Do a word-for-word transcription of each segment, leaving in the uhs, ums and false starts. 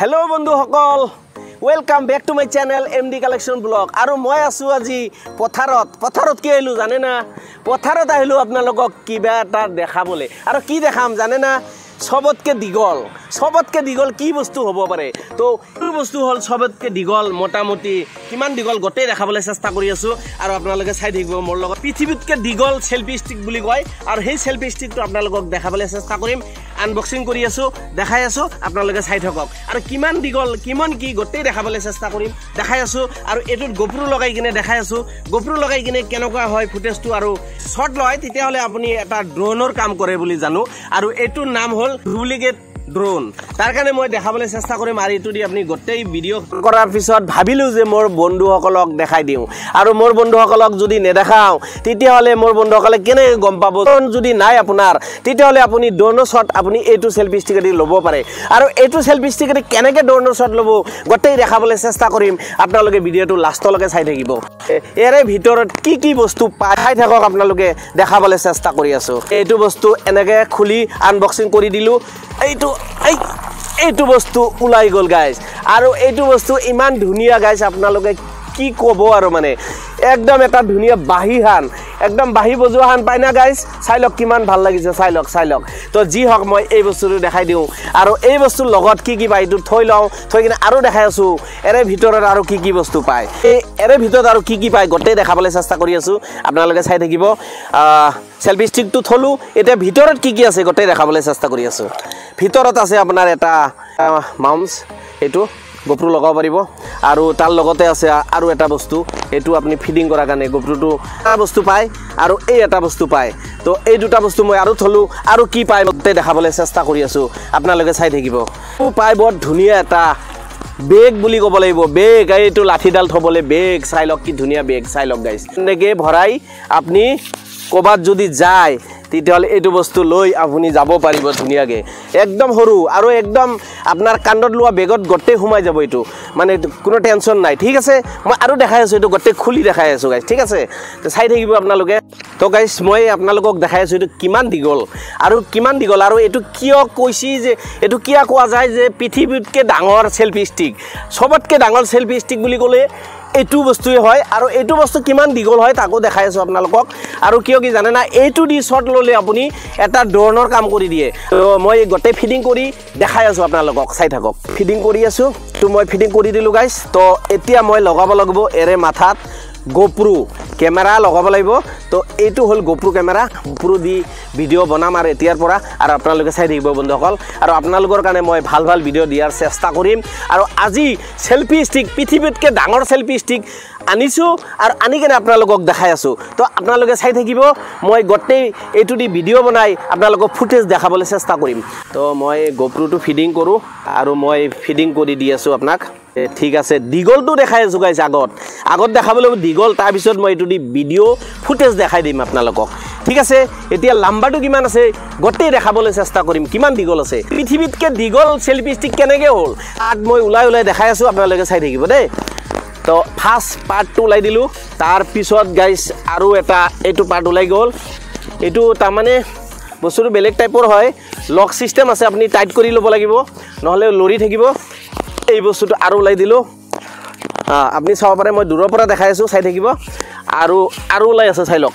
Hello বন্ধুসকল, welcome back to my channel MD collection blog. আর মই আছো আজি পথারত। পথারত কি আইলো জানে না? পথারত আইলো আপনালোকক কিবা এটা দেখাবলে। আর কি দেখাম জানে না? সবতকে দীঘল, সবতকে দীঘল কি বস্তু হব পারে? তো এই বস্তু হল সবতকে দীঘল, মোটামুটি কিমান দীঘল গোটেই দেখাবলৈ চেষ্টা কৰি আছো। আৰু আপোনালোকে চাই থাকিব মোৰ লগত। পৃথিৱীতকে দীঘল সেলফি স্টিক বুলি কয়, আৰু সেই সেলফি স্টিকটো আপোনালোকক দেখাবলৈ চেষ্টা কৰিম। আনবক্সিং কৰি আছো, দেখাই আছো, আপোনালোকে চাই থাকক। আৰু কিমান দীঘল কিমান কি গোটেই দেখাবলৈ চেষ্টা কৰিম, দেখাই আছো। আৰু এইটোত গোপ্ৰো লগাই কিনে দেখাই আছো, গোপ্ৰো লগাই কিনে কেনেকুৱা হয় ফুটেজটো আৰু শ্বট লয়, তেতিয়াহ'লে আপুনি এটা ড্ৰোনৰ কাম কৰে বুলি জানো। আৰু এইটোৰ নাম হ'ল ডুপ্লিকেট ড্রোন। তার কারণে মই দেখাবলৈ চেষ্টা কৰিম। আর এইটো দি আপনি গোটেই ভিডিও কৰাৰ পিছত ভাবিলো যে মোৰ বন্ধুসকলক দেখাই দিওঁ। আৰু মোৰ বন্ধুসকলক যদি নেদেখাও তেতিয়াহ'লে মোৰ বন্ধুসকলে কেনে গম পাব? যদি নাই আপোনাৰ, তেতিয়াহ'লে আপুনি ড্রোনৰ শ্বট আপুনি এইটো সেলফি ষ্টিকেদি ল'ব পাৰে। আৰু এইটো সেলফি ষ্টিকেদি কেনেকৈ ড্রোনৰ শ্বট ল'ব গোটেই দেখাবলৈ চেষ্টা কৰিম। আপোনালোকে ভিডিওটো লাষ্টলৈকে চাই থাকিব। এৰে ভিতৰত কি কি বস্তু পাই থাকক আপোনালোকে দেখাবলৈ চেষ্টা কৰি আছো। এইটো বস্তু এনেকৈ খুলি আনবক্সিং কৰি দিলো। এইটো এই এইটো বস্তু ওলাই গ'ল গাইজ। আৰু এইটো বস্তু ইমান ধুনীয়া গাইজ, আপোনালোকে কি ক'ব আৰু মানে একদম এটা ধুনীয়া বাঁহী হান, একদম বাঁহী বজোৱা হান পাই না গাইজ? চাই লওক কিমান ভাল লাগিছে, চাই লওক চাই লওক। তো যি হওক মই এই বস্তুটো দেখাই দিওঁ। আৰু এই বস্তুৰ লগত কি কি পায় এইটো থৈ লওঁ, থৈ কিনে আৰু দেখাই আছোঁ। এৰে ভিতৰত আৰু কি কি বস্তু পায়, এই এৰে ভিতৰত আৰু কি কি পায় গোটেই দেখাবলৈ চেষ্টা কৰি আছোঁ। আপোনালোকে চাই থাকিব। সেলফি ষ্টিকটো থলোঁ, এতিয়া ভিতৰত কি কি আছে গোটেই দেখাবলৈ চেষ্টা কৰি আছোঁ। ভিতৰত আছে আপোনাৰ এটা মাউন্টছ, এইটো গোপ্ৰো লগাব পাৰিব। আৰু তাৰ লগতে আছে আৰু এটা বস্তু, এইটো আপুনি ফিডিং কৰাৰ কাৰণে গোপ্ৰোটো এটা বস্তু পায় আৰু এই এটা বস্তু পায়। তো এই দুটা বস্তু মই আৰু থলোঁ। আৰু কি পায় গোটেই দেখাবলৈ চেষ্টা কৰি আছোঁ, আপোনালোকে চাই থাকিব। পায় বৰ ধুনীয়া এটা বেগ বুলি ক'ব লাগিব, বেগ। এইটো লাঠিডাল থ'বলৈ বেগ, চাই লওক কি ধুনীয়া বেগ, চাই লওক গাইজ। এনেকৈ ভৰাই আপুনি ক'ৰবাত যদি যায় তেতিয়াহ'লে এইটো বস্তু লৈ আপুনি যাব পাৰিব ধুনীয়াকৈ। একদম সৰু আৰু একদম আপোনাৰ কান্ধত লোৱা বেগত গোটেই সোমাই যাব। এইটো মানে কোনো টেনশ্যন নাই, ঠিক আছে। মই আৰু দেখাই আছোঁ, এইটো গোটেই খুলি দেখাই আছোঁ গাইজ, ঠিক আছে। তো চাই থাকিব আপোনালোকে। তো গাইজ মই আপোনালোকক দেখাই আছোঁ এইটো কিমান দীঘল আৰু কিমান দীঘল। আৰু এইটো কিয় কৈছে যে এইটো কিয় কোৱা যায় যে পৃথিৱীতকৈ ডাঙৰ সেলফি ষ্টিক, সবতকৈ ডাঙৰ সেলফি ষ্টিক বুলি ক'লে এইটো বস্তুৱে হয়। আৰু এইটো বস্তু কিমান দীঘল হয় তাকো দেখাই আছোঁ আপোনালোকক। আৰু কিয় কি জানে না? এইটো দি শ্বট ল'লে আপুনি এটা ড্ৰোনৰ কাম কৰি দিয়ে। তো মই গোটেই ফিডিং কৰি দেখাই আছোঁ আপোনালোকক, চাই থাকক। ফিডিং কৰি আছোঁ, তো মই ফিডিং কৰি দিলোঁ গাইজ। তো এতিয়া মই লগাব লাগিব এৰে মাথাত গোপ্ৰো কেমেৰা লগাব লাগিব। তো এইটো হ'ল গোপ্ৰো কেমেৰা। গোপ্ৰো দি ভিডিঅ' বনাম আৰু এতিয়াৰ পৰা। আৰু আপোনালোকে চাই থাকিব বন্ধুসকল। আৰু আপোনালোকৰ কাৰণে মই ভাল ভাল ভিডিঅ' দিয়াৰ চেষ্টা কৰিম। আৰু আজি সেলফি ষ্টিক, পৃথিৱীতকৈ ডাঙৰ সেলফি ষ্টিক আনিছোঁ আৰু আনি কিনে আপোনালোকক দেখাই আছোঁ। তো আপোনালোকে চাই থাকিব। মই গোটেই এইটো দি ভিডিঅ' বনাই আপোনালোকক ফুটেজ দেখাবলৈ চেষ্টা কৰিম। তো মই গোপ্ৰোটো ফিডিং কৰোঁ আৰু মই ফিডিং কৰি দি আছোঁ আপোনাক। ঠিক আছে, দীঘলটো দেখাই আছোঁ গাইজ। আগত আগত দেখাবলৈ দীঘল, তাৰপিছত মই এইটো দি ভিডিঅ' ফুটেজ দেখাই দিম আপোনালোকক, ঠিক আছে। এতিয়া লাম্বাটো কিমান আছে গোটেই দেখাবলৈ চেষ্টা কৰিম, কিমান দীঘল আছে। পৃথিৱীতকৈ দীঘল সেলফি ষ্টিক কেনেকৈ হ'ল তাত মই ওলাই ওলাই দেখাই আছোঁ, আপোনালোকে চাই থাকিব দেই। তো ফাৰ্ষ্ট পাৰ্টটো ওলাই দিলোঁ। তাৰপিছত গাইজ আৰু এটা এইটো পাৰ্ট ওলাই গ'ল। এইটো তাৰমানে বস্তুটো বেলেগ টাইপৰ হয়, লক ছিষ্টেম আছে, আপুনি টাইট কৰি ল'ব লাগিব, নহ'লে লৰি থাকিব। এই বস্তুটো আৰু ওলাই দিলোঁ, আপুনি চাব পাৰে। মই দূৰৰ পৰা দেখাই আছোঁ, চাই থাকিব। আৰু আৰু ওলাই আছে, চাই লওক।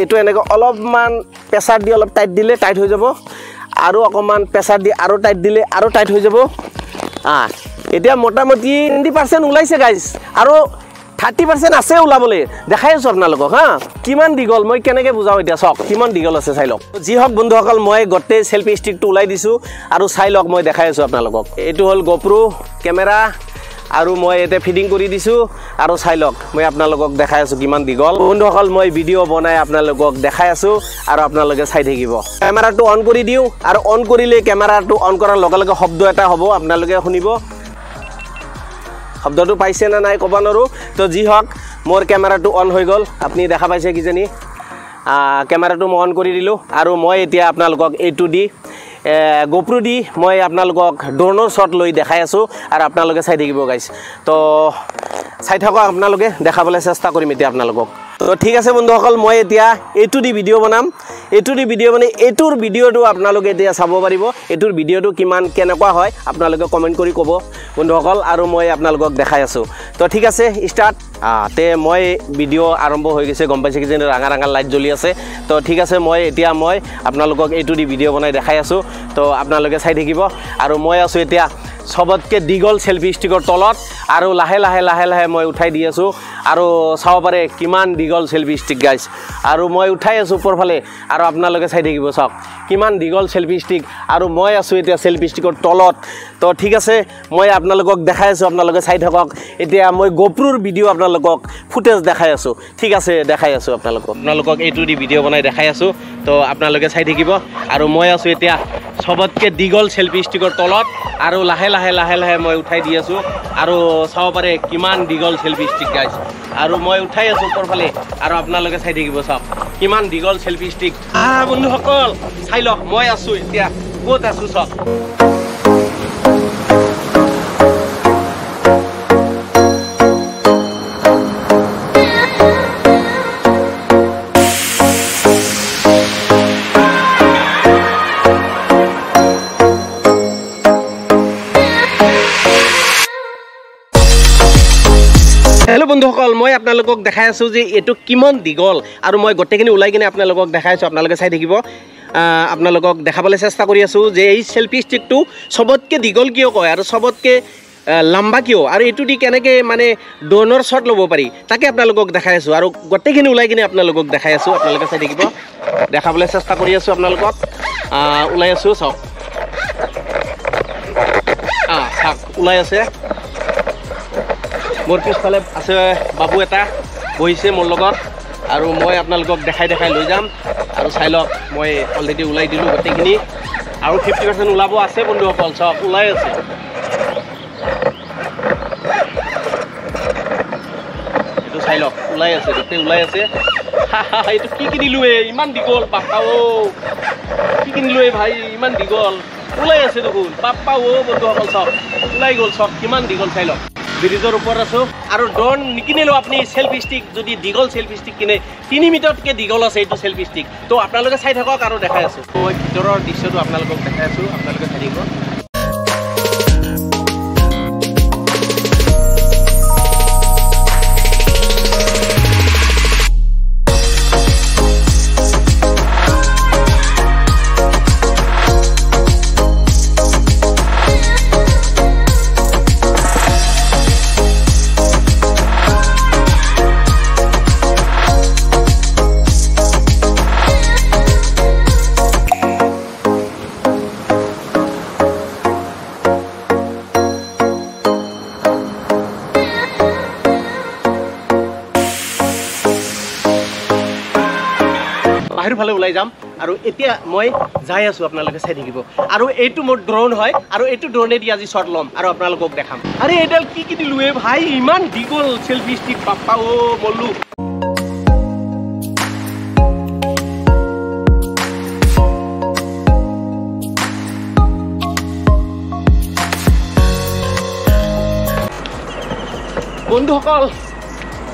এইটো এনেকৈ অলপমান প্ৰেছাৰ দি অলপ টাইট দিলে টাইট হৈ যাব। আৰু অকণমান প্ৰেছাৰ দি আৰু টাইট দিলে আৰু টাইট হৈ যাব। এতিয়া মোটামুটি টুৱেণ্টি পাৰ্চেণ্ট ওলাইছে গাইজ। আৰু থাৰ্টি পাৰ্চেণ্ট আছে ওলাবলৈ, দেখাই আছোঁ আপোনালোকক হা। কিমান দীঘল মই কেনেকৈ বুজাওঁ এতিয়া, চাওক কিমান দীঘল আছে, চাই লওক। যি হওক বন্ধুসকল, মই গোটেই সেলফি ষ্টিকটো ওলাই দিছোঁ আৰু চাই লওক মই দেখাই আছোঁ আপোনালোকক। এইটো হ'ল গোপ্ৰো কেমেৰা আৰু মই এতিয়া ফিডিং কৰি দিছোঁ আৰু চাই লওক মই আপোনালোকক দেখাই আছোঁ কিমান দীঘল। বন্ধুসকল, মই ভিডিঅ' বনাই আপোনালোকক দেখাই আছোঁ আৰু আপোনালোকে চাই থাকিব। কেমেৰাটো অন কৰি দিওঁ আৰু অন কৰিলে কেমেৰাটো অন কৰাৰ লগে লগে শব্দ এটা হ'ব, আপোনালোকে শুনিব। শব্দটো পাইছে না নাই ক'ব নোৱাৰোঁ। তো যি হওক মোৰ কেমেৰাটো অন হৈ গ'ল, আপুনি দেখা পাইছে কিজানি। কেমেৰাটো মই অন কৰি দিলোঁ আৰু মই এতিয়া আপোনালোকক এইটো দি গোপ্ৰো দি মই আপোনালোকক ড্ৰোনৰ শ্বট লৈ দেখাই আছোঁ আৰু আপোনালোকে চাই থাকিব গাইজ। তো চাই থাকক আপোনালোকে, দেখাবলৈ চেষ্টা কৰিম এতিয়া আপোনালোকক। तो ठीक है बंधु सकल मैं एटू दी भिडिओ बनाम एटू दी भिडिओ बने एटूर भिडिओ आपलोक चाब पार एटूर भिडिओ किमान केनेकुवा हय आपलोक कमेन्ट करी कब बंधु सकल और मैं आपलोक देखाई आसो। तो ठीक है स्टार्ट ते मैं भिडिओ आरम्भ हो गई गम पासी कि रांगा रांगा लाइट जलि आसे। तो ठीक है मैं इतना मैं आपलोक एटू दी भिडिओ बनाई देखाई आसो। तो आपलोक चाई थी और मैं आसो इतना सबतके दीघल सेल्फी स्टिकर तलत और लाहे लाहे लाहे लाहे मैं उठाई दी आसो और चाव पारे किमान दीघल सेल्फी स्टिक गाइस और मैं उठाई आसो ऊपर फाले और आपलोक चाई थी चाव किमान दीघल सेल्फी स्टिक और मैं आसो इतना सेल्फी स्टिकर तलत। तो ठीक है मैं आपलोक देखाई आसो आपलोक चाई थक इतना मैं गोप्रोर भिडिओ आपलोक फुटेज देखाई आसो। ठीक है देखाई आसो आपलोक आपलोक एटू दी भिडिओ बनाई देखाई आसो। तो आपलोक चाई थी और मैं आसो इतना सबतके दीघल सेल्फी स्टिकर तलत और लाहे लाहे लाहे लाहे मैं उठाई दी आसो और चाव पारे किमान दीघल सेल्फी स्टिक गाइस और मैं उठाई आसो ऊपर फाले और आपलोक चाई थी चाव किमान दीघल सेल्फी स्टिक बंधु सकल चाई लक मैं आसो इतना कत आसो सब। हेलो बंधुসকল मैं आपलोक देखाई आसो जो ये किमान दीघल और मैं गोटेखिनि ओलाई किने आपलोक देखाई आसो। आपलोक चाई थी आपलोक देखाबले चेष्टा करी आसो जे ये सेल्फी स्टिकटो सबतके दीघल किय कय और सबतके लम्बा किय और एटु दि केनेके माने डोनर शॉट लबो पारि ताके आपलोक देखाई आसो और गोटेखिनि ओलाई किने आपलोक देखाई आसो। आपलोक चाई थी देखाबले चेष्टा करी आसो आपलोक ओलाई आसो चाव चाक ओलाई आसे मोर पिछफाले आसे बाबू एटा बहिसे मोर लगत और मैं आपलोक देखाई देखाई लै जाम और चाई लक मैं अलरेडी ओलाई दिलु गोटेखिनि और फिफ्टी पार्सेंट ओलाब आसे बंधुসকल सब ओलाई आसे। एटु चाई लक ओलाई आसे गोटे ओलाई आसे एटु कि किनिलु ए इमान दीघल बाप्पा ओ कि किनिलु ए भाई इमान दीघल ओलाई आसे देखुन बाप्पा ओ बंधुসকल सब ओलाई गल सब किमान दीघल चाई लक ब्रिजर ऊपर आसो और डन निकिनिलो अपनी सेल्फी स्टिक जो दीघल सेल्फी स्टिक किने तीन मिनटतके दीघल आसे एटु सेल्फी स्टिक। तो आपलोक चाई थक और देखाई आसो। तो भितरर दृश्यटो आपलोक देखाई आसो। आपलोक चाई थक बाहर फाले ओलाई जाम और इतना मैं जाइ आसो। आपलोक चाई थी और यू मोर ड्रोन है और यू ड्रोने दी आज शॉट लम और आपलोक देखाम। अरे एडाल कि किनिलु ए भाई इमान दीघल सेल्फी स्टिक बाप्पा ओ बोलू। बंधुসকল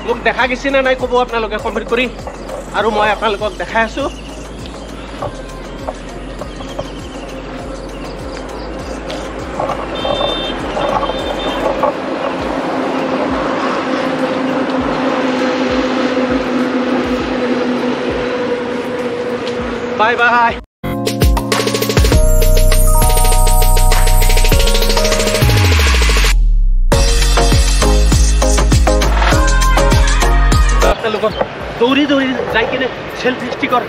मोक देखा गेसि ना नाइ कब आपलोक कमेंट करी और मैं आपलोक देखाई आसो। Bye bye. दौड़ी दौड़ी जाए कि सेल्फी स्टिकर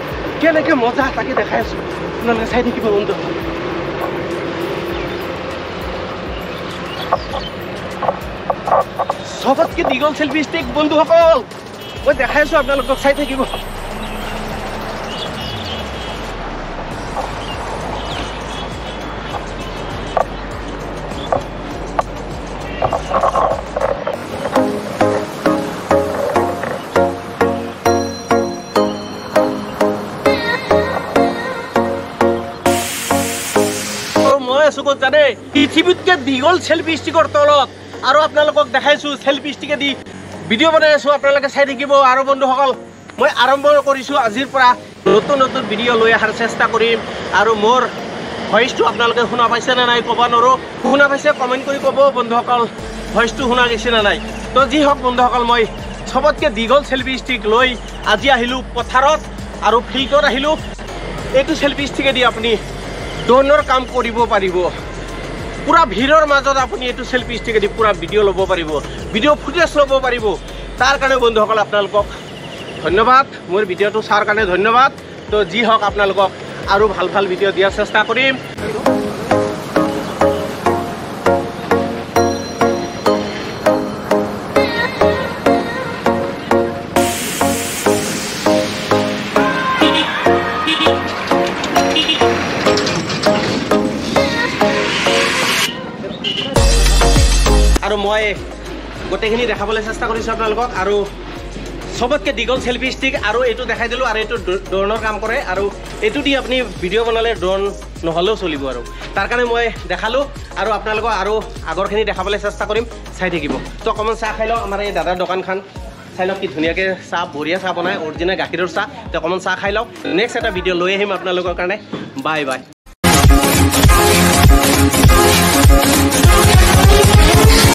के मजा तक देखा अपने चाई थी बंधु। सबतके दीघल सेल्फी स्टिक बंधु सकल मैं देखा आपलोक चाई थी। पृथिवीतके दीघल सेल्फी स्टिकर तलत और आपलोक देखाई सेल्फी स्टिके ভিডিও বনাই আছো, আপনাদের চাই থাকিব। আর বন্ধুসকল, মই আরম্ভ কৰিছো আজিৰ পৰা নতুন নতুন ভিডিও লৈ আহাৰ চেষ্টা কৰিম। আৰু মোৰ ভয়েসটো আপোনালোকে শুনা পাইছে না নাই ক'ব নোৱাৰো। শুনা পাইছে কমেণ্ট কৰি ক'ব বন্ধুসকল, ভয়েসটো শুনা গৈছে না নাই। তো যি হওক বন্ধুসকল, মই সবতকে দীঘল সেলফি ষ্টিক লৈ আজি আহিলোঁ পথাৰত আৰু ফিল্ডত আহিলোঁ। এইটো সেলফি ষ্টিকেদি আপুনি ড্ৰোনৰ কাম কৰিব পাৰিব। পুরা ভিড়ের মাজত আপনি এই সেলফি স্টিকে দি পুরা ভিডিও লব পারিব, ভিডিও ফুটেজ লব পারিব। তার কারণে বন্ধুসকল আপনার ধন্যবাদ, মোর ভিডিওটা চার কারণে ধন্যবাদ। তো যি হোক আপনার আর ভাল ভাল ভিডিও দিয়ার চেষ্টা করিম। মই গোটেইখিনি দেখাবলে চেষ্টা কৰিছো আপোনালোকক। আৰু সবতকে দীঘল সেলফি ষ্টিক আৰু এইটো দেখাই দিলোঁ। আৰু এইটো ড্ৰোনৰ কাম কৰে আৰু এইটো দি আপুনি ভিডিঅ' বনালে ড্ৰোন নহ'লেও চলিব। আৰু তাৰ কাৰণে মই দেখালোঁ। আৰু আপোনালোকক আৰু আগৰখিনি দেখাবলৈ চেষ্টা কৰিম, চাই থাকিব। তো অকণমান চাহ খাই লওঁ। আমাৰ এই দাদাৰ দোকানখন চাই লওক, কি ধুনীয়াকৈ চাহ, বঢ়িয়া চাহ বনায়, অৰিজিনেল গাখীৰৰ চাহ। তো অকণমান চাহ খাই লওক, নেক্সট এটা ভিডিঅ' লৈ আহিম আপোনালোকৰ কাৰণে। Bye bye.